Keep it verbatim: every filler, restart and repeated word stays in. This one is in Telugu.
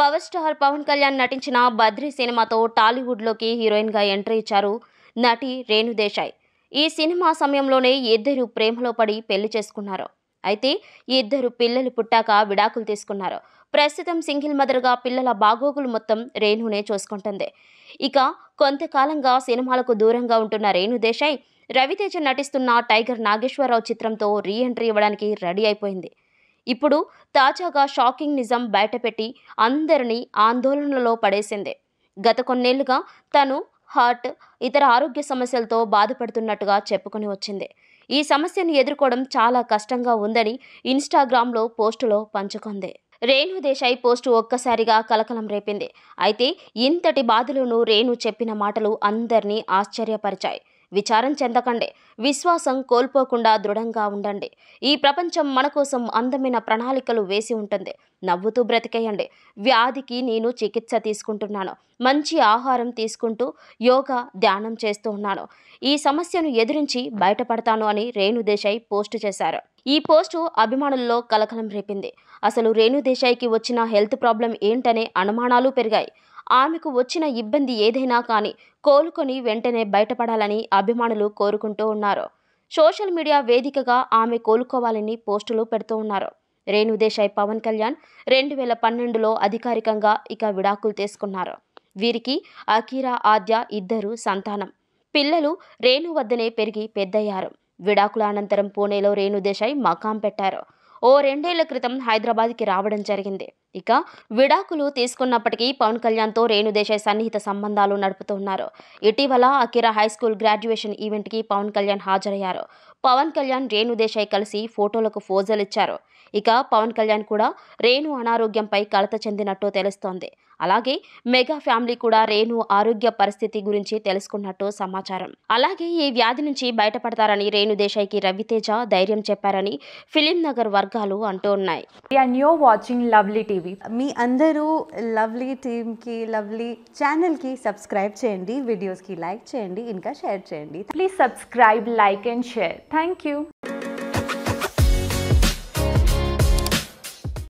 पावर स्टार पवन कल्याण నటించిన బద్రీ సినిమాతో టాలీవుడ్ లోకి హీరోయిన్ గా ఎంట్రీ ఇచ్చారు నటి రేణు దేశాయి। ఈ సినిమా సమయంలోనే ఇద్దరు ప్రేమలో పడి పెళ్లి చేసుకున్నారు। అయితే ఇద్దరు పిల్లలు పుట్టాక విడాకులు తీసుకున్నారు। ప్రస్తుతం సింగిల్ మదర్ గా పిల్లల బాగోగులు మొత్తం రేణునే చూసుకుంటుంది। ఇక కొంతకాలంగా సినిమాలకు దూరంగా ఉంటున్న రేణు దేశాయి రవి తేజ్ నటిస్తున్న టైగర్ నాగేశ్వర రావ్ చిత్రంతో రీ ఎంట్రీ ఇవ్వడానికి రెడీ అయిపోయింది। ఇప్పుడు తాజాగా షాకింగ్ నిజం బయటపెట్టి అందరినీ ఆందోళనలో పడేసింది। గత కొన్నేళ్లుగా తను హార్ట్ ఇతర ఆరోగ్య సమస్యలతో బాధపడుతున్నట్టుగా చెప్పుకొని వచ్చింది। ఈ సమస్యను ఎదుర్కోవడం చాలా కష్టంగా ఉందని ఇన్స్టాగ్రామ్లో పోస్టులో పంచుకుంది। రేణు దేశాయి పోస్టు ఒక్కసారిగా కలకలం రేపింది। అయితే ఇంతటి బాధలను రేణు చెప్పిన మాటలు అందరినీ ఆశ్చర్యపరిచాయి। విచారం చెందకండి, విశ్వాసం కోల్పోకుండా దృఢంగా ఉండండి, ఈ ప్రపంచం మన కోసం అందమైన ప్రణాళికలు వేసి ఉంటుంది, నవ్వుతూ బ్రతికేయండి, వ్యాధికి నేను చికిత్స తీసుకుంటున్నాను, మంచి ఆహారం తీసుకుంటూ యోగా ధ్యానం చేస్తూ ఉన్నాను, ఈ సమస్యను ఎదురించి బయటపడతాను అని రేణు దేశాయి పోస్టు చేశారు। ఈ పోస్టు అభిమానుల్లో కలకలం రేపింది। అసలు రేణు దేశాయికి వచ్చిన హెల్త్ ప్రాబ్లం ఏంటనే అనుమానాలు పెరిగాయి। ఆమెకు వచ్చిన ఇబ్బంది ఏదైనా కానీ కోలుకొని వెంటనే బయటపడాలని అభిమానులు కోరుకుంటూ ఉన్నారు। సోషల్ మీడియా వేదికగా ఆమె కోలుకోవాలని పోస్టులు పెడుతూ ఉన్నారు। రేణు దేశాయి పవన్ కళ్యాణ్ రెండు వేల పన్నెండులో అధికారికంగా ఇక విడాకులు తీసుకున్నారు। వీరికి అఖీరా ఆద్య ఇద్దరు సంతానం। పిల్లలు రేణు వద్దనే పెరిగి పెద్దయ్యారు। విడాకుల అనంతరం పూణేలో రేణు దేశాయి మకాం పెట్టారు। ఓ రెండేళ్ల క్రితం హైదరాబాద్కి రావడం జరిగింది। ఇక విడాకులు తీసుకున్నప్పటికీ పవన్ కళ్యాణ్తో రేణు దేశాయి సన్నిహిత సంబంధాలు నడుపుతున్నారు। ఇటీవల అఖీరా హై స్కూల్ గ్రాడ్యుయేషన్ ఈవెంట్కి పవన్ కళ్యాణ్ హాజరయ్యారు। పవన్ కళ్యాణ్ రేణు దేశాయి కలిసి ఫోటోలకు ఫోజులు ఇచ్చారు। ఇక పవన్ కళ్యాణ్ కూడా రేణు అనారోగ్యంపై కలత చెందినట్టు తెలుస్తోంది। అలాగే మెగా ఫ్యామిలీ కూడా రేణు ఆరోగ్య పరిస్థితి గురించి తెలుసుకున్నట్టు సమాచారం। అలాగే ఈ వ్యాధి నుంచి బయటపడతారని రేణు దేశాయికి రవి తేజ ధైర్యం చెప్పారని ఫిలిం నగర్ వర్గాలు అంటూ ఉన్నాయి। మీ అందరూ లవ్లీ టీమ్కి, లవ్లీ ఛానల్కి సబ్స్క్రైబ్ చేయండి, వీడియోస్కి లైక్ చేయండి, ఇంకా షేర్ చేయండి। Please subscribe, like and share. Thank you.